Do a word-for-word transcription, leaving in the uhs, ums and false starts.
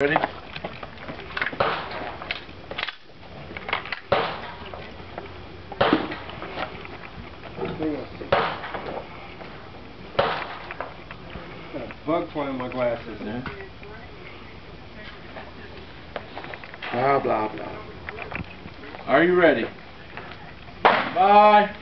Ready? Bug flying in my glasses, man. Blah, blah, blah. Are you ready? Bye.